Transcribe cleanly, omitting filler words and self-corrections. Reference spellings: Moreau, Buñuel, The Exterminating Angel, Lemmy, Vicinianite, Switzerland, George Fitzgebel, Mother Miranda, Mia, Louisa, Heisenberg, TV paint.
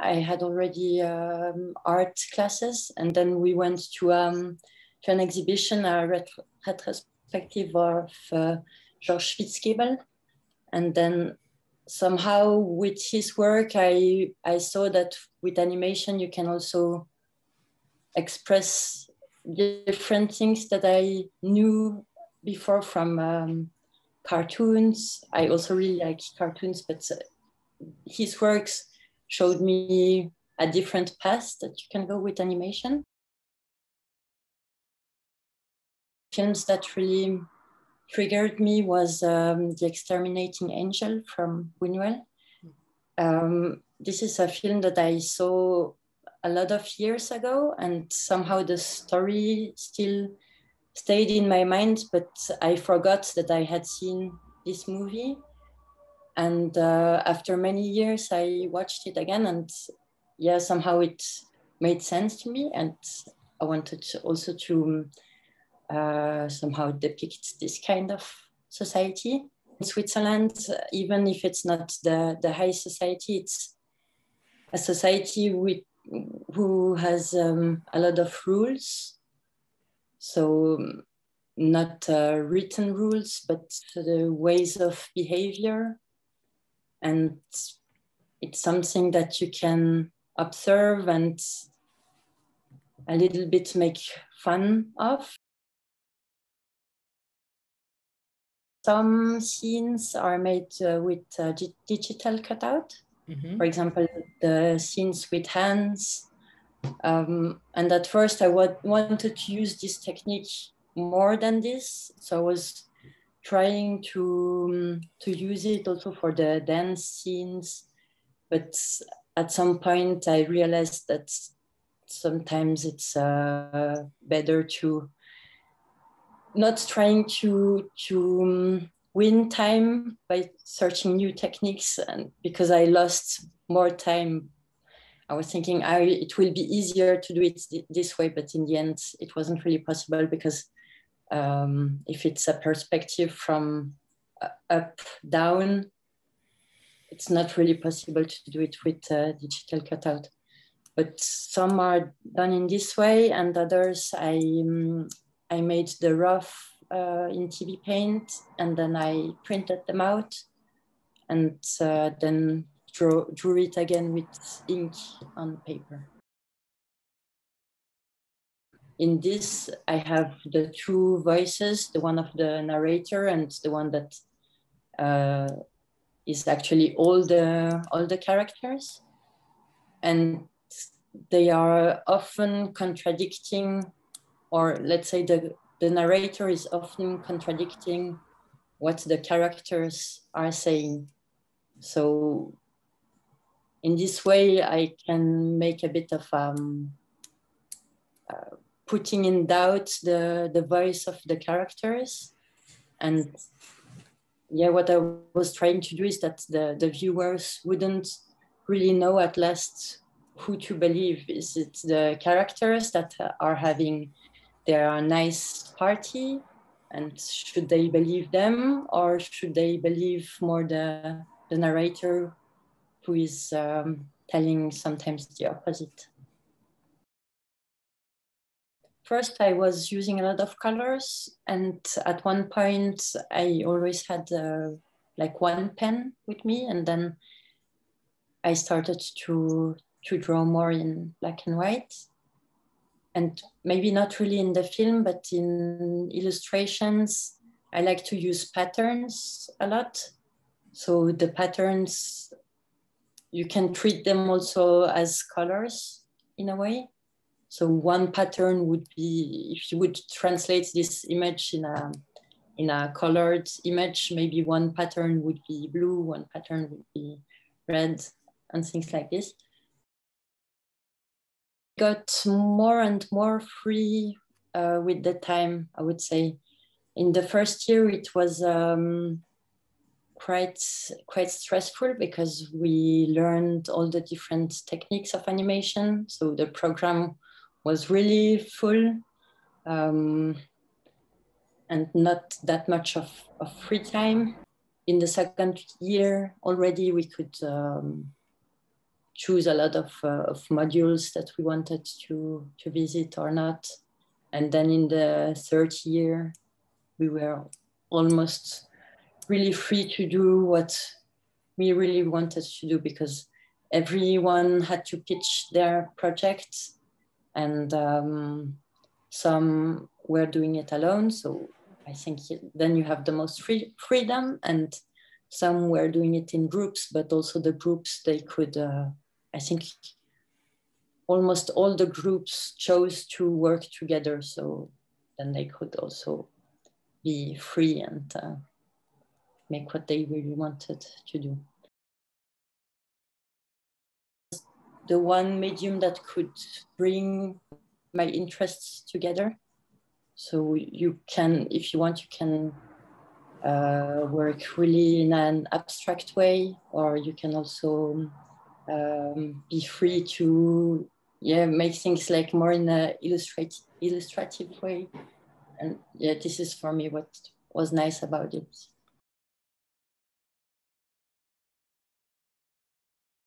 I had already art classes, and then we went to an exhibition, a retrospective of George Fitzgebel, and then somehow with his work, I saw that with animation you can also express different things that I knew before from cartoons. I also really like cartoons, but his works showed me a different path that you can go with animation. Films that really triggered me was The Exterminating Angel from Buñuel. This is a film that I saw a lot of years ago, and somehow the story still stayed in my mind, but I forgot that I had seen this movie. And after many years, I watched it again, and yeah, somehow it made sense to me. And I wanted also to somehow depict this kind of society. In Switzerland, even if it's not the high society, it's a society who has a lot of rules. So not written rules, but the ways of behavior. And it's something that you can observe and a little bit make fun of. Some scenes are made with digital cutout. Mm-hmm. For example, the scenes with hands. And at first I wanted to use this technique more than this. So I was trying to use it also for the dance scenes. But at some point I realized that sometimes it's better to not trying to win time by searching new techniques, and because I lost more time. I was thinking it will be easier to do it this way, but in the end, it wasn't really possible because if it's a perspective from up, down, it's not really possible to do it with digital cutout. But some are done in this way, and others I made the rough in TV paint, and then I printed them out, and then drew it again with ink on paper. In this, I have the two voices, the one of the narrator and the one that is actually all the characters. And they are often contradicting, or let's say the narrator is often contradicting what the characters are saying. So in this way, I can make a bit of putting in doubt the voice of the characters. And yeah, what I was trying to do is that the viewers wouldn't really know at last who to believe. Is it the characters that are having their nice party? And should they believe them, or should they believe more the narrator, who is telling sometimes the opposite? First, I was using a lot of colors, and at one point I always had like one pen with me, and then I started to draw more in black and white, and maybe not really in the film, but in illustrations. I like to use patterns a lot. So the patterns, you can treat them also as colors in a way. So one pattern would be, if you would translate this image in a colored image, maybe one pattern would be blue, one pattern would be red, and things like this. Got more and more free with the time, I would say. In the first year, it was quite stressful because we learned all the different techniques of animation. So the program was really full and not that much of free time. In the second year already, we could choose a lot of modules that we wanted to visit or not. And then in the third year, we were almost really free to do what we really wanted to do, because everyone had to pitch their projects, and some were doing it alone. So I think then you have the most freedom, and some were doing it in groups, but also the groups, they could, I think almost all the groups chose to work together. So then they could also be free and make what they really wanted to do. The one medium that could bring my interests together. So you can, if you want, you can work really in an abstract way, or you can also be free to make things like more in an illustrative way. And yeah, this is for me what was nice about it.